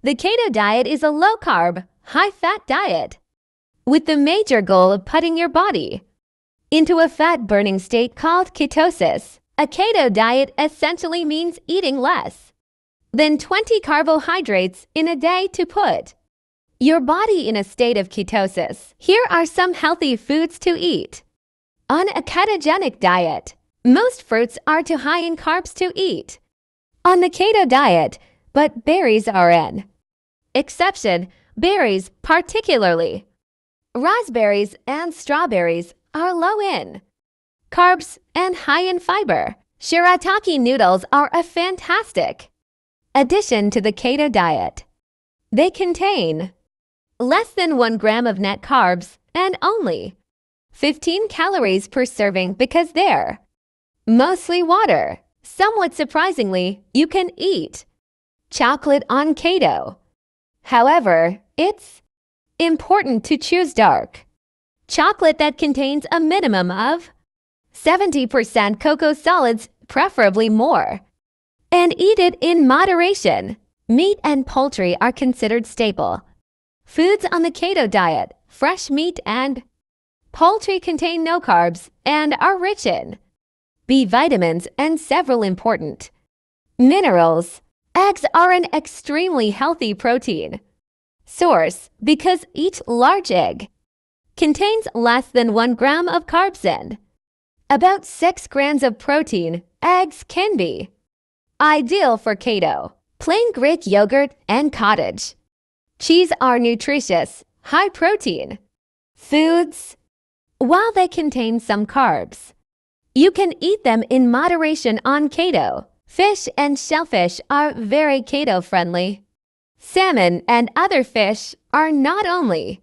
The keto diet is a low-carb, high-fat diet with the major goal of putting your body into a fat-burning state called ketosis. A keto diet essentially means eating less than 20 carbohydrates in a day to put your body in a state of ketosis. Here are some healthy foods to eat on a ketogenic diet. Most fruits are too high in carbs to eat on the keto diet, but berries are an exception. Berries, particularly raspberries and strawberries, are low in carbs and high in fiber. Shirataki noodles are a fantastic addition to the keto diet. They contain less than 1 gram of net carbs and only 15 calories per serving because they're mostly water. Somewhat surprisingly, you can eat chocolate on keto. However, it's important to choose dark chocolate that contains a minimum of 70% cocoa solids, preferably more, and eat it in moderation. Meat and poultry are considered staple foods on the keto diet. Fresh meat and poultry contain no carbs and are rich in B vitamins and several important minerals. Eggs are an extremely healthy protein source because each large egg contains less than 1 gram of carbs and about 6 grams of protein. Eggs can be ideal for keto. Plain Greek yogurt and cottage cheese are nutritious, high-protein foods. While they contain some carbs, you can eat them in moderation on keto. Fish and shellfish are very keto-friendly. Salmon and other fish are not only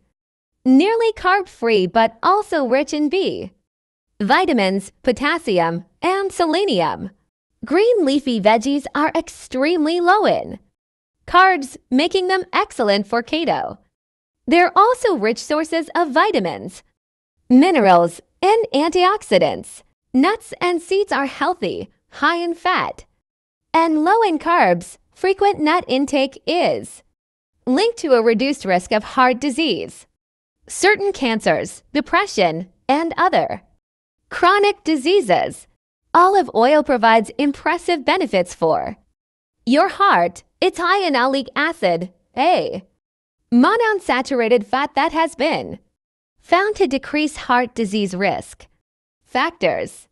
nearly carb-free but also rich in B vitamins, potassium, and selenium. Green leafy veggies are extremely low in carbs, making them excellent for keto. They're also rich sources of vitamins, minerals, and antioxidants. Nuts and seeds are healthy, high in fat, and low in carbs. Frequent nut intake is linked to a reduced risk of heart disease, certain cancers, depression, and other chronic diseases. Olive oil provides impressive benefits for your heart. It's high in oleic acid, a monounsaturated fat that has been found to decrease heart disease risk factors.